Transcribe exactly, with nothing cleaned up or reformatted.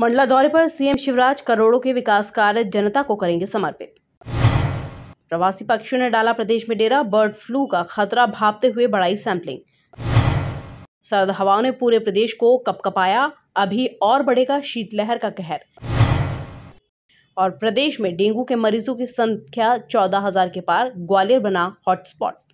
मंडला दौरे पर सीएम शिवराज करोड़ों के विकास कार्य जनता को करेंगे समर्पित। प्रवासी पक्षियों ने डाला प्रदेश में डेरा, बर्ड फ्लू का खतरा भांपते हुए बढ़ाई सैंपलिंग। सर्द हवाओं ने पूरे प्रदेश को कपकपाया, अभी और बढ़ेगा शीतलहर का कहर। और प्रदेश में डेंगू के मरीजों की संख्या चौदह हजार के पार, ग्वालियर बना हॉटस्पॉट।